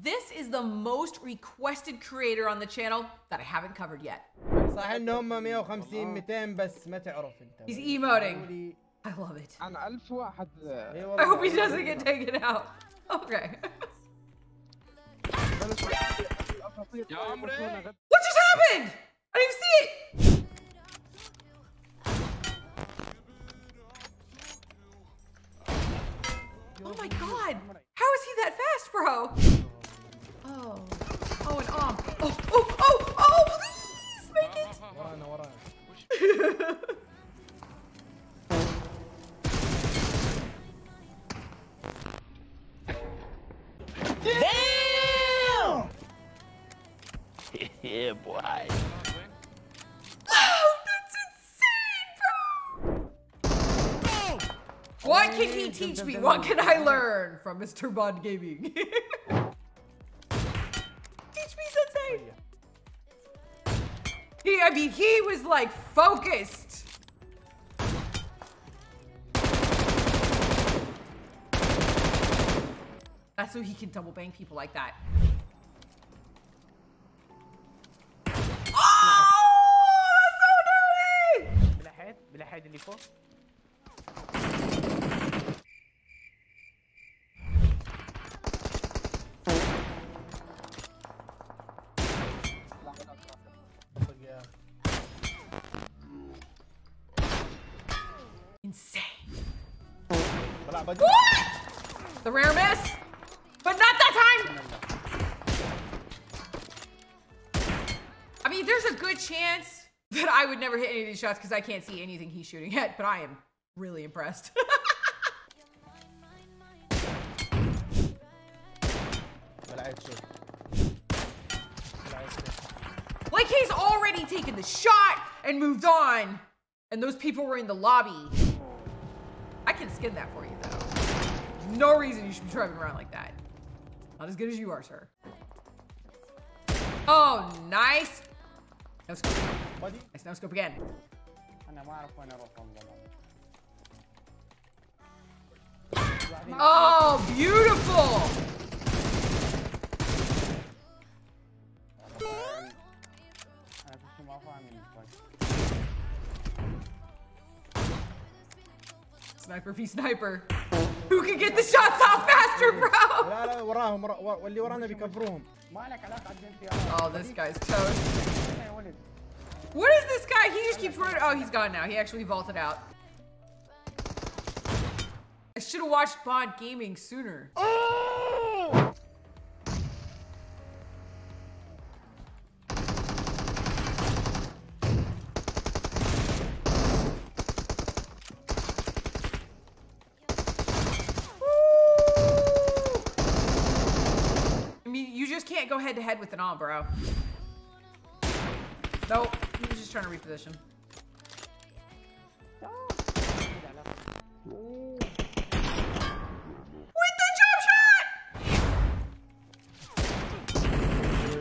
This is the most requested creator on the channel that I haven't covered yet. صحيح ان هم 150 200 بس ما تعرف انت. He's emoting. I love it. عن 1000 واحد. I hope he doesn't get taken out. Okay. What just happened? I didn't even see it. Oh my god. How is he that fast, bro? Oh. Oh, an omp. Oh, oh, oh, oh, please make it. Damn! Yeah, boy. Oh, that's insane, bro! Oh. What can he teach me? What can I learn from Mr. Bond Gaming? I mean, he was like focused. That's so he can double bang people like that. Oh, that's so dirty! Insane. What? The rare miss, but not that time. I mean, there's a good chance that I would never hit any of these shots because I can't see anything he's shooting at, but I am really impressed. Like, he's already taken the shot and moved on, and those people were in the lobby. I can skin that for you, though. There's no reason you should be driving around like that. Not as good as you are, sir. Oh, nice. No scope. Nice, no scope again. Oh, beautiful. Sniper v sniper. Who can get the shots off faster, bro? Oh, this guy's toast. What is this guy? He just keeps running. Oh, he's gone now. He actually vaulted out. I should have watched Bond Gaming sooner. Oh! Can't go head to head with an all, bro. Nope, he was just trying to reposition. With the jump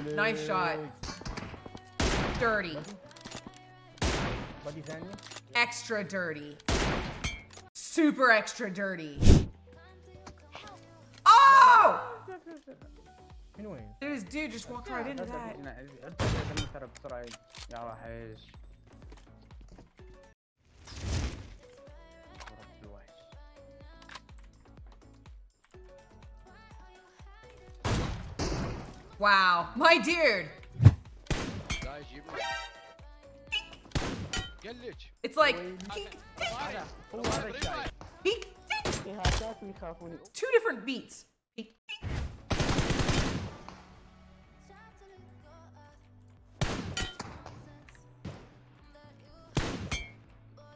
shot! Nice shot. Dirty. Extra dirty. Super extra dirty. Oh! This dude just walked right into that. Wow, my dude. It's like two different beats.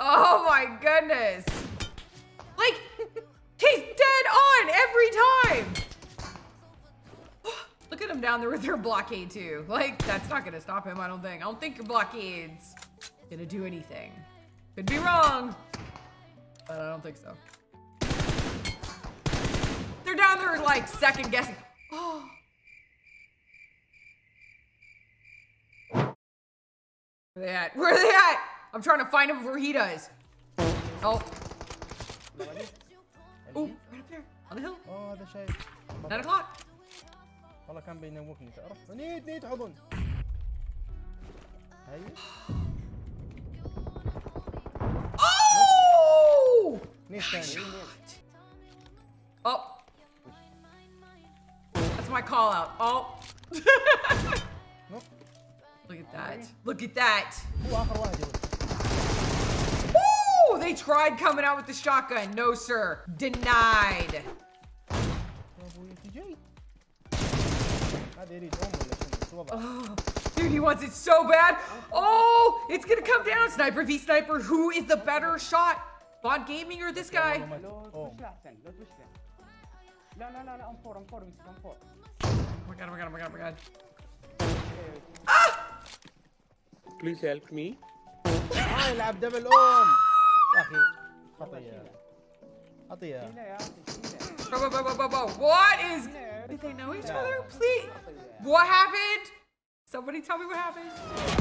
Oh my goodness. Like, he's dead on every time. Look at him down there with their blockade too. Like, that's not gonna stop him, I don't think. I don't think your blockade's gonna do anything. Could be wrong, but I don't think so. They're down there like second guessing. Oh. Where they at? Where are they at? I'm trying to find him before he does. Oh. Oh, right up there. On the hill. Oh, the shade. 9 o'clock. والله كان بينومني تعرف. نيت عضن. هي نيت ثاني. Oh. That's my call out. Oh. Nope. Look at that. Look at that. Woo! They tried coming out with the shotgun. No, sir. Denied. Oh, dude, he wants it so bad. Oh, it's gonna come down. Sniper v sniper. Who is the better shot? Bond Gaming or this guy? Oh. No, I'm four. Oh my god. Ah! Please help me. Ah, يلعب دبل اوم. يا اخي خطيه. Whoa. What is? Did they know each other? Please. What happened? Somebody tell me what happened.